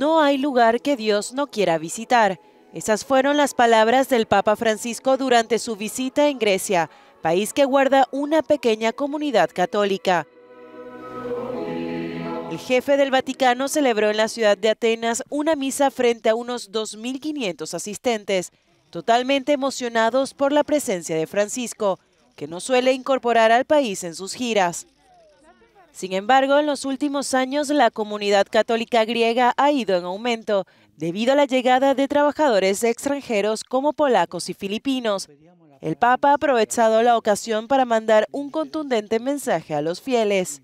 No hay lugar que Dios no quiera visitar. Esas fueron las palabras del Papa Francisco durante su visita en Grecia, país que guarda una pequeña comunidad católica. El jefe del Vaticano celebró en la ciudad de Atenas una misa frente a unos 2.500 asistentes, totalmente emocionados por la presencia de Francisco, que no suele incorporar al país en sus giras. Sin embargo, en los últimos años la comunidad católica griega ha ido en aumento debido a la llegada de trabajadores extranjeros como polacos y filipinos. El Papa ha aprovechado la ocasión para mandar un contundente mensaje a los fieles.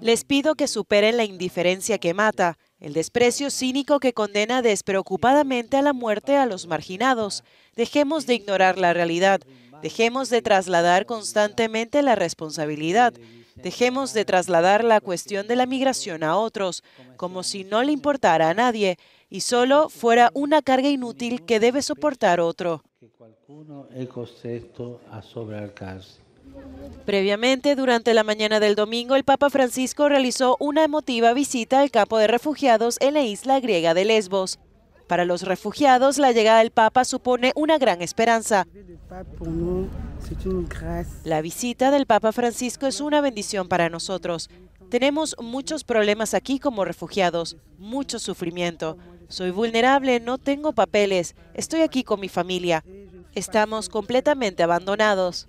Les pido que superen la indiferencia que mata, el desprecio cínico que condena despreocupadamente a la muerte a los marginados. Dejemos de ignorar la realidad. Dejemos de trasladar constantemente la responsabilidad. Dejemos de trasladar la cuestión de la migración a otros, como si no le importara a nadie y solo fuera una carga inútil que debe soportar otro. Previamente, durante la mañana del domingo, el Papa Francisco realizó una emotiva visita al campo de refugiados en la isla griega de Lesbos. Para los refugiados, la llegada del Papa supone una gran esperanza. La visita del Papa Francisco es una bendición para nosotros. Tenemos muchos problemas aquí como refugiados, mucho sufrimiento. Soy vulnerable, no tengo papeles, estoy aquí con mi familia. Estamos completamente abandonados.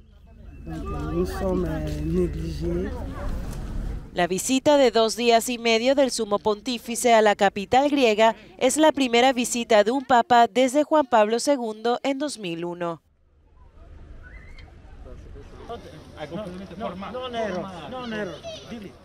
La visita de 2 días y medio del sumo pontífice a la capital griega es la primera visita de un papa desde Juan Pablo II en 2001. No, no, no, no, no, no.